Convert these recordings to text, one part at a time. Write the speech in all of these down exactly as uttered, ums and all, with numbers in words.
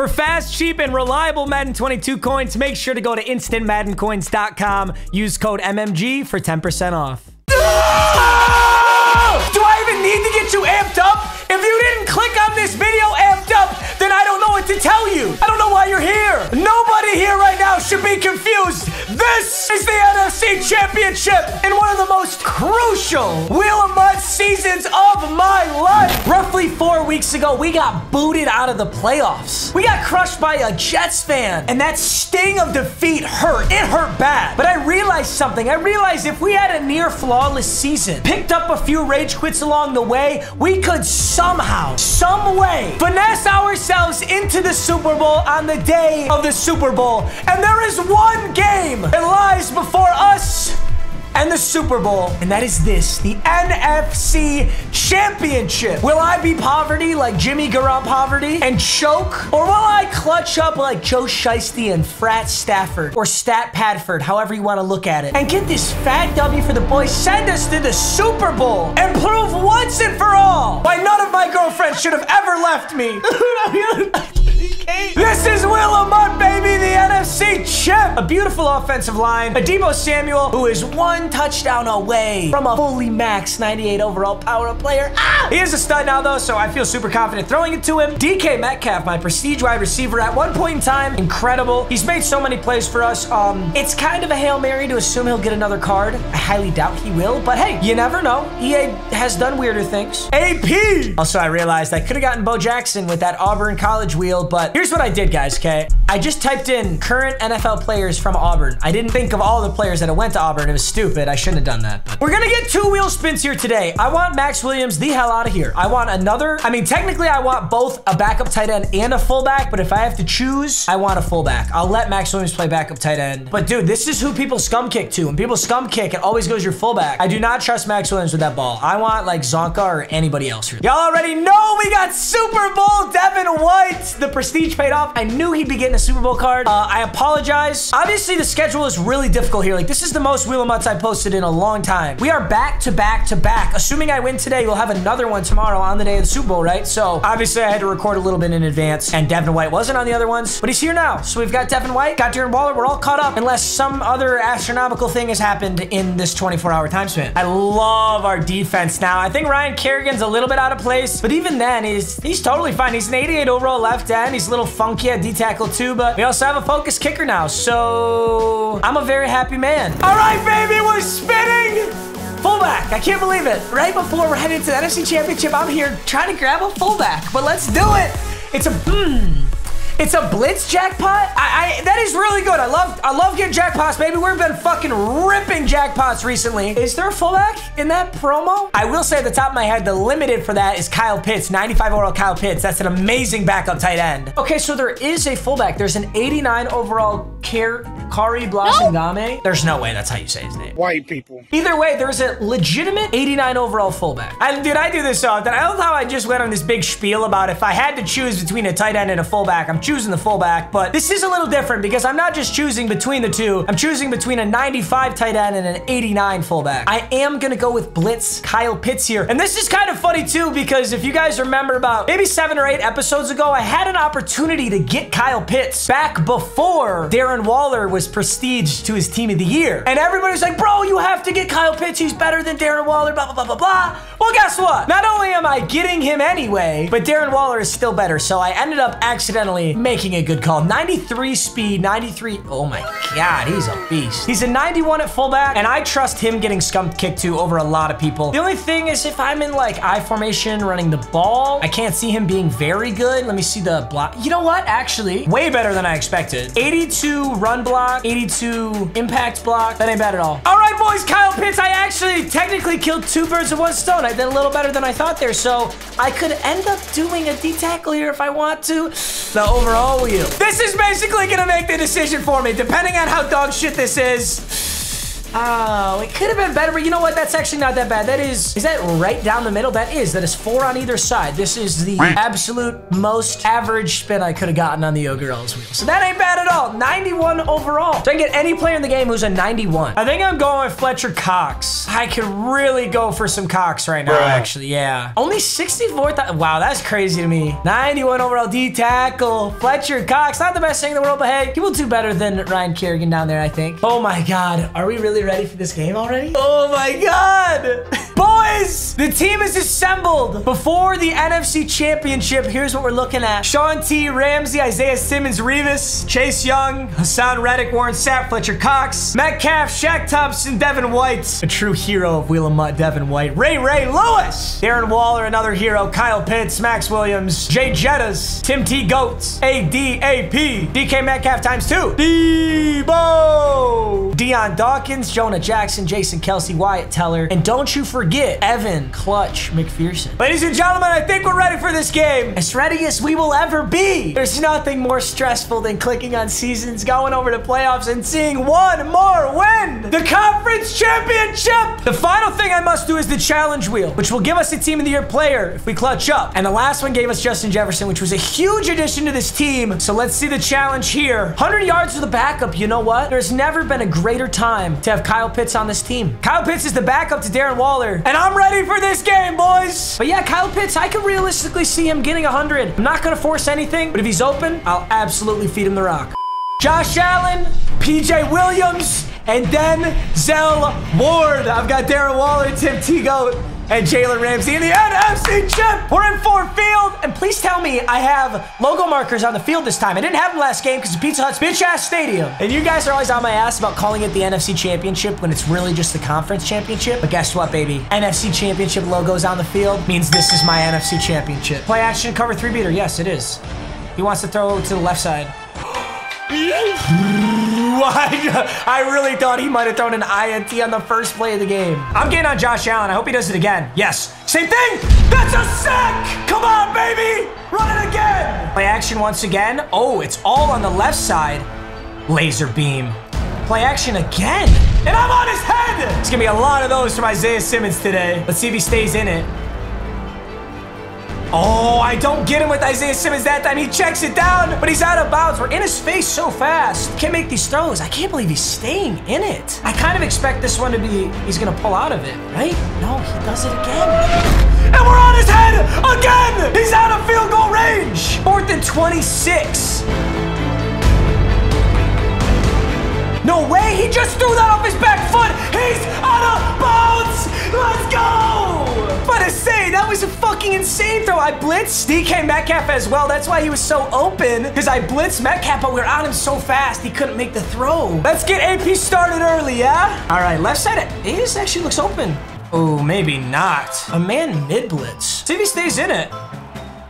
For fast, cheap, and reliable Madden twenty-two coins, make sure to go to instant madden coins dot com. Use code M M G for ten percent off. No! Do I even need to get you amped up? If you didn't click on this video amped up, then I don't know what to tell you. I don't know why you're here. Nobody here right now should be confused. This is the N F C Championship and one of the most crucial Wheel of Mut seasons of my life. Roughly four weeks ago, we got booted out of the playoffs. We got crushed by a Jets fan, and that sting of defeat hurt. It hurt bad. But I realized something. I realized if we had a near flawless season, picked up a few rage quits along the way, we could somehow, some way, finesse ourselves into the Super Bowl on the day of the Super Bowl. And there is one game that lies before us and the Super Bowl, and that is this, the N F C Championship. Will I be poverty like Jimmy Garoppolo poverty and choke? Or will I clutch up like Joe Shiesty and Frat Stafford or Stat Padford, however you want to look at it, and get this fat W for the boys, send us to the Super Bowl, and prove once and for all why none of my girlfriends should have ever left me? This is Wheel of Mut, baby, the N F C champ. A beautiful offensive line. Adebo Samuel, who is one touchdown away from a fully max ninety-eight overall power up player. Ah! He is a stud now, though, so I feel super confident throwing it to him. D K Metcalf, my prestige wide receiver, at one point in time, incredible. He's made so many plays for us. Um, It's kind of a Hail Mary to assume he'll get another card. I highly doubt he will, but hey, you never know. E A has done weirder things. A P! Also, I realized I could have gotten Bo Jackson with that Auburn college wheel, but here's what I did, guys, okay? I just typed in current N F L players from Auburn. I didn't think of all the players that went to Auburn. It was stupid. I shouldn't have done that. But we're gonna get two wheel spins here today. I want Max Williams the hell out of here. I want another, I mean, technically I want both a backup tight end and a fullback, but if I have to choose, I want a fullback. I'll let Max Williams play backup tight end. But dude, this is who people scum kick to. When people scum kick, it always goes your fullback. I do not trust Max Williams with that ball. I want like Zonka or anybody else. Y'all already know we got Super Bowl Devin White, the prestige paid off. I knew he'd be getting a Super Bowl card. Uh, I apologize. Obviously, the schedule is really difficult here. Like, this is the most Wheel of Muts I posted in a long time. We are back to back to back. Assuming I win today, we'll have another one tomorrow on the day of the Super Bowl, right? So, obviously, I had to record a little bit in advance, and Devin White wasn't on the other ones, but he's here now. So, we've got Devin White, got Darren Waller. We're all caught up unless some other astronomical thing has happened in this twenty-four hour time span. I love our defense now. I think Ryan Kerrigan's a little bit out of place, but even then, he's, he's totally fine. He's an eighty-eight overall left end. He's a little funky at D-tackle too, but we also have a focus kicker now, so I'm a very happy man. All right, baby, we're spinning! Fullback, I can't believe it. Right before we're headed to the N F C Championship, I'm here trying to grab a fullback, but let's do it. It's a boom. It's a blitz jackpot. I, I that is really good. I love I love getting jackpots, baby. We've been fucking ripping jackpots recently. Is there a fullback in that promo? I will say at the top of my head, the limited for that is Kyle Pitts, ninety-five overall Kyle Pitts. That's an amazing backup tight end. Okay, so there is a fullback. There's an eighty-nine overall Cary Blasingame. No. There's no way that's how you say his name. White people. Either way, there's a legitimate eighty-nine overall fullback. I, dude, I do this so often. I love how I just went on this big spiel about if I had to choose between a tight end and a fullback, I'm choosing choosing the fullback, but this is a little different because I'm not just choosing between the two. I'm choosing between a ninety-five tight end and an eighty-nine fullback. I am gonna go with blitz Kyle Pitts here. And this is kind of funny too, because if you guys remember about maybe seven or eight episodes ago, I had an opportunity to get Kyle Pitts back before Darren Waller was prestiged to his team of the year. And everybody's like, bro, you have to get Kyle Pitts. He's better than Darren Waller, blah, blah, blah, blah, blah. Well, guess what? Not only am I getting him anyway, but Darren Waller is still better. So I ended up accidentally making a good call. ninety-three speed, ninety-three. Oh my God, he's a beast. He's a ninety-one at fullback, and I trust him getting scum kicked to over a lot of people. The only thing is if I'm in like I formation running the ball, I can't see him being very good. Let me see the block. You know what? Actually, way better than I expected. eighty-two run block, eighty-two impact block. That ain't bad at all. All right, boys, Kyle Pitts. I actually technically killed two birds with one stone. I did a little better than I thought there, so I could end up doing a D tackle here if I want to. The over all wheel. This is basically gonna make the decision for me, depending on how dog shit this is. Oh, it could have been better, but you know what? That's actually not that bad. That is, is that right down the middle? That is, that is four on either side. This is the absolute most average spin I could have gotten on the O'Girls wheel. So that ain't bad at all. ninety-one overall. So I can get any player in the game who's a ninety-one. I think I'm going with Fletcher Cox. I could really go for some Cox right now, right. actually. Yeah. Only sixty-four thousand. Wow, that's crazy to me. ninety-one overall D tackle. Fletcher Cox, not the best thing in the world, but hey, he will do better than Ryan Kerrigan down there, I think. Oh my God. Are we really ready for this game already? Oh my God. Boys, the team is assembled before the N F C Championship. Here's what we're looking at. Sean T. Ramsey, Isaiah Simmons, Revis, Chase Young, Hassan Reddick, Warren Sapp, Fletcher Cox, Metcalf, Shaq Thompson, Devin White, a true hero of Wheel of Mut, Devin White, Ray Ray Lewis, Darren Waller, another hero, Kyle Pitts, Max Williams, Jay Jettas, Tim T. Goats, A D A P, D K Metcalf times two, Deebo, Dion Dawkins, Jonah Jackson, Jason Kelce, Wyatt Teller, and don't you forget Evan Clutch McPherson. Ladies and gentlemen, I think we're ready for this game. As ready as we will ever be. There's nothing more stressful than clicking on seasons, going over to playoffs, and seeing one more win. The conference championship. The final thing I must do is the challenge wheel, which will give us a team of the year player if we clutch up. And the last one gave us Justin Jefferson, which was a huge addition to this team. So let's see the challenge here. one hundred yards with a backup. You know what? There's never been a greater time to have Kyle Pitts on this team. Kyle Pitts is the backup to Darren Waller, and I'm ready for this game, boys. But yeah, Kyle Pitts, I could realistically see him getting one hundred. I'm not going to force anything, but if he's open, I'll absolutely feed him the rock. Josh Allen, P J Williams, and Denzel Ward. I've got Darren Waller, Tim T. Goat, and Jalen Ramsey in the N F C Championship. We're in fourth field. And please tell me I have logo markers on the field this time. I didn't have them last game because of Pizza Hut's bitch-ass stadium. And you guys are always on my ass about calling it the N F C Championship when it's really just the conference championship. But guess what, baby? N F C Championship logos on the field means this is my N F C Championship. Play action, cover three beater. Yes, it is. He wants to throw to the left side. I really thought he might have thrown an I N T on the first play of the game. I'm getting on Josh Allen. I hope he does it again. Yes. Same thing. That's a sack. Come on, baby. Run it again. Play action once again. Oh, it's all on the left side. Laser beam. Play action again. And I'm on his head. It's going to be a lot of those from Isaiah Simmons today. Let's see if he stays in it. Oh, I don't get him with Isaiah Simmons that time. He checks it down, but he's out of bounds. We're in his face so fast. Can't make these throws. I can't believe he's staying in it. I kind of expect this one to be, he's going to pull out of it, right? No, he does it again. And we're on his head again. He's out of field goal range. Fourth and twenty-six. No way. He just threw that off his back foot. He's out of bounds. Let's go. But to say, that was a fucking insane throw. I blitzed D K Metcalf as well. That's why he was so open, because I blitzed Metcalf, but we were on him so fast, he couldn't make the throw. Let's get A P started early, yeah? All right, left side, it actually looks open. Oh, maybe not. A man mid-blitz. See if he stays in it.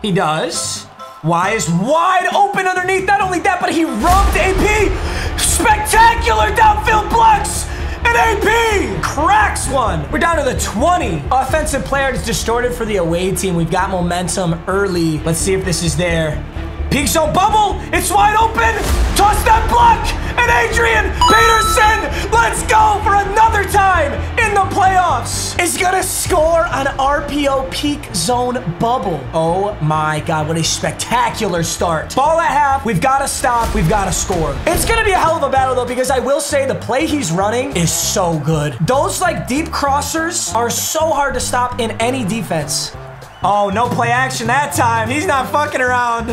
He does. Y is wide open underneath. Not only that, but he rubbed A P. Spectacular downfield blocks. And A P cracks one. We're down to the twenty. Offensive player is distorted for the away team. We've got momentum early. Let's see if this is there. Peak zone bubble. It's wide open. Toss that block. And Adrian Peterson. Let's go for another time in the playoffs. Is going to score on R P O peak zone bubble. Oh my God. What a spectacular start. Ball at half. We've got to stop. We've got to score. It's going to be a hell of a battle though, because I will say the play he's running is so good. Those like deep crossers are so hard to stop in any defense. Oh, no play action that time. He's not fucking around.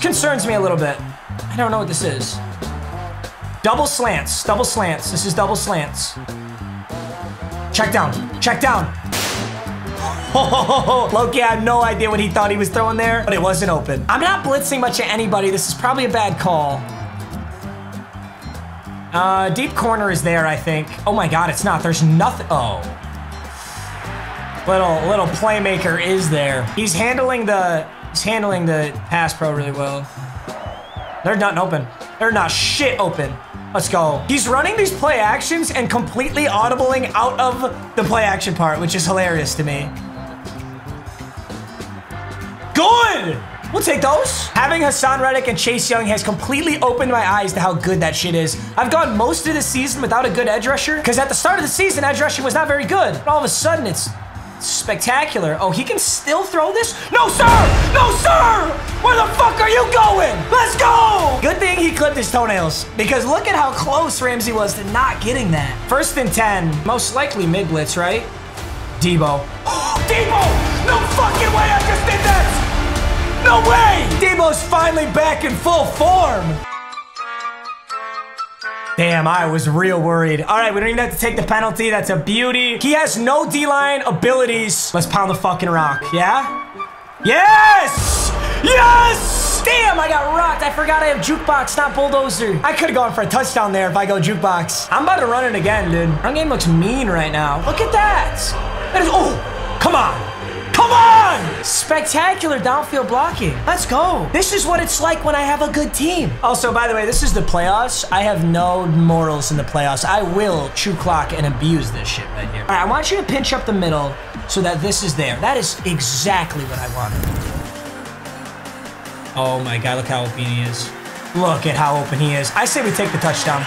Concerns me a little bit. I don't know what this is. Double slants. Double slants. This is double slants. Check down. Check down. Oh, Loki, I have no idea what he thought he was throwing there, but it wasn't open. I'm not blitzing much at anybody. This is probably a bad call. Uh, deep corner is there, I think. Oh my God, it's not. There's nothing. Oh. Little little playmaker is there. He's handling the he's handling the pass pro really well. They're not open. They're not shit open. Let's go. He's running these play actions and completely audibling out of the play action part, which is hilarious to me. Good. We'll take those. Having Hassan Reddick and Chase Young has completely opened my eyes to how good that shit is. I've gone most of the season without a good edge rusher because at the start of the season, edge rushing was not very good. But all of a sudden, it's spectacular. Oh, he can still throw this? No, sir! No, sir! Where the fuck are you going? Let's go! Good thing he clipped his toenails because look at how close Ramsey was to not getting that. First and ten, most likely mid blitz, right? Deebo. Oh, Deebo! No fucking way I just did that! No way! Deebo's finally back in full form. Damn, I was real worried. All right, we don't even have to take the penalty. That's a beauty. He has no D-line abilities. Let's pound the fucking rock. Yeah? Yes! Yes! Damn, I got rocked. I forgot I have jukebox, not bulldozer. I could have gone for a touchdown there if I go jukebox. I'm about to run it again, dude. Run game looks mean right now. Look at that. That is... Oh, come on. Come on! Spectacular downfield blocking. Let's go. This is what it's like when I have a good team. Also, by the way, this is the playoffs. I have no morals in the playoffs. I will chew clock and abuse this shit right here. All right, I want you to pinch up the middle so that this is there. That is exactly what I wanted. Oh my God, look how open he is. Look at how open he is. I say we take the touchdown.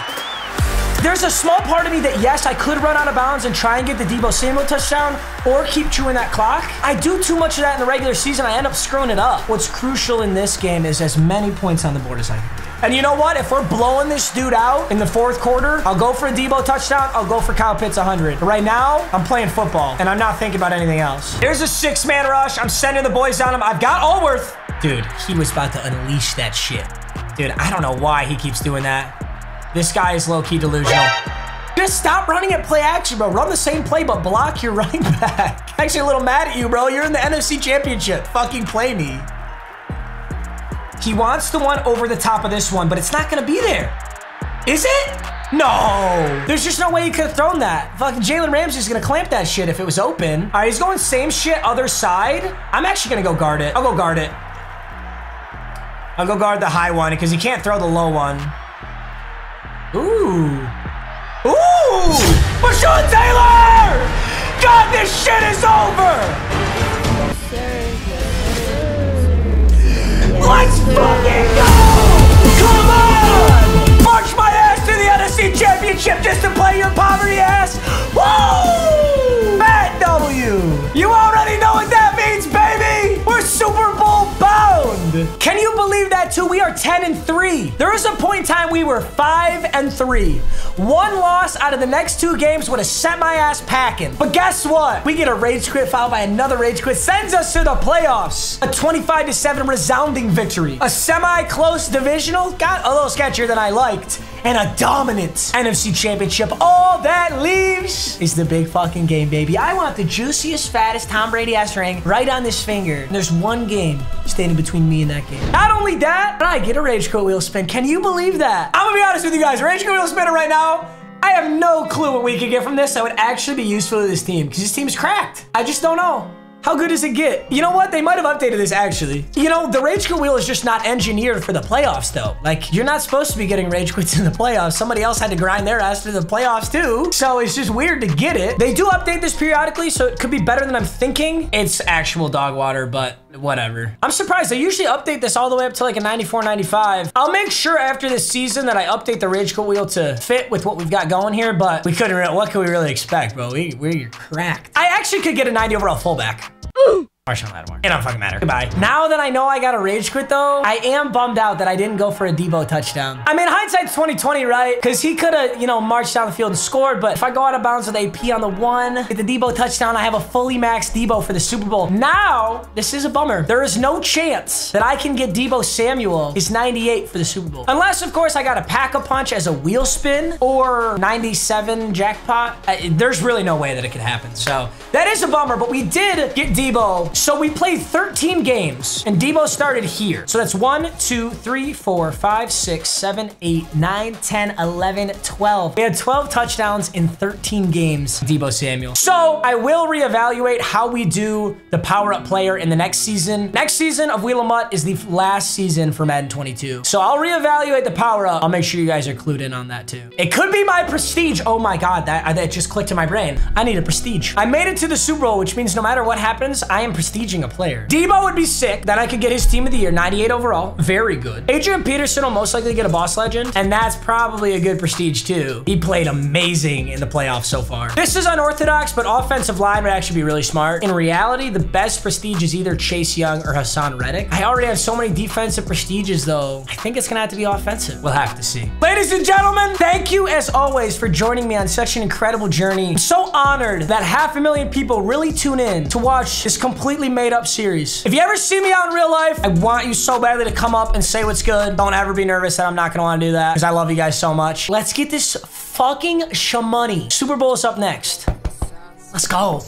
There's a small part of me that, yes, I could run out of bounds and try and get the Deebo Samuel touchdown or keep chewing that clock. I do too much of that in the regular season. I end up screwing it up. What's crucial in this game is as many points on the board as I can. And you know what? If we're blowing this dude out in the fourth quarter, I'll go for a Deebo touchdown. I'll go for Kyle Pitts one hundred. But right now, I'm playing football, and I'm not thinking about anything else. There's a six-man rush. I'm sending the boys on him. I've got Allworth. Dude, he was about to unleash that shit. Dude, I don't know why he keeps doing that. This guy is low-key delusional. Just stop running at play action, bro. Run the same play, but block your running back. I'm actually a little mad at you, bro. You're in the N F C Championship. Fucking play me. He wants the one over the top of this one, but it's not going to be there. Is it? No. There's just no way he could have thrown that. Fucking Jalen Ramsey's going to clamp that shit if it was open. All right, he's going same shit, other side. I'm actually going to go guard it. I'll go guard it. I'll go guard the high one because he can't throw the low one. Ooh. Ooh! Sean Taylor! God, this shit is over! Let's fucking go! Come on! March my ass to the N F C Championship just to play your poverty ass! Woo! Matt W! You already know what that means, baby! We're Super Bowl bound! Can you believe that, too? We are ten and three. There is a point in time we were five and three. One loss out of the next two games would have sent my ass packing. But guess what? We get a rage quit followed by another rage quit. Sends us to the playoffs. A twenty-five to seven resounding victory. A semi-close divisional. Got a little sketchier than I liked. And a dominant N F C Championship. All that leaves is the big fucking game, baby. I want the juiciest, fattest Tom Brady-ass ring right on this finger. And there's one game standing between me and that game. Not only that, but I get a rage quit wheel spin. Can you believe that? I'm gonna be honest with you guys. Rage quit wheel spinner right now. I have no clue what we could get from this that would actually be useful to this team because this team is cracked. I just don't know. How good does it get? You know what? They might have updated this, actually. You know, the rage quit wheel is just not engineered for the playoffs, though. Like, you're not supposed to be getting rage quits in the playoffs. Somebody else had to grind their ass to the playoffs, too. So it's just weird to get it. They do update this periodically, so it could be better than I'm thinking. It's actual dog water, but whatever. I'm surprised. They usually update this all the way up to like a ninety-four, ninety-five. I'll make sure after this season that I update the rage quit wheel to fit with what we've got going here, but we couldn't really, what could we really expect, bro? We, we're cracked. I actually could get a ninety overall fullback. Marshawn Lattimore. It don't fucking matter. Goodbye. Now that I know I got a rage quit, though, I am bummed out that I didn't go for a Deebo touchdown. I mean, hindsight's twenty twenty, right? Because he could have, you know, marched down the field and scored, but if I go out of bounds with A P on the one, get the Deebo touchdown, I have a fully maxed Deebo for the Super Bowl. Now, this is a bummer. There is no chance that I can get Deebo Samuel his ninety-eight for the Super Bowl. Unless, of course, I got a pack-a-punch as a wheel spin or ninety-seven jackpot. I, there's really no way that it could happen, so that is a bummer, but we did get Deebo. So we played thirteen games, and Deebo started here. So that's one, two, three, four, five, six, seven, eight, nine, ten, eleven, twelve. We had twelve touchdowns in thirteen games, Deebo Samuel. So I will reevaluate how we do the power-up player in the next season. Next season of Wheel of Mut is the last season for Madden twenty-two. So I'll reevaluate the power-up. I'll make sure you guys are clued in on that too. It could be my prestige. Oh my God, that, that just clicked in my brain. I need a prestige. I made it to the Super Bowl, which means no matter what happens, I am prestige. prestiging a player. Deebo would be sick. Then I could get his team of the year, ninety-eight overall. Very good. Adrian Peterson will most likely get a boss legend, and that's probably a good prestige too. He played amazing in the playoffs so far. This is unorthodox, but offensive line would actually be really smart. In reality, the best prestige is either Chase Young or Hassan Reddick. I already have so many defensive prestiges though. I think it's gonna have to be offensive. We'll have to see. Ladies and gentlemen, thank you as always for joining me on such an incredible journey. I'm so honored that half a million people really tune in to watch this completely made up series. If you ever see me out in real life, I want you so badly to come up and say what's good. Don't ever be nervous that I'm not gonna wanna do that because I love you guys so much. Let's get this fucking shamoney. Super Bowl is up next. Let's go.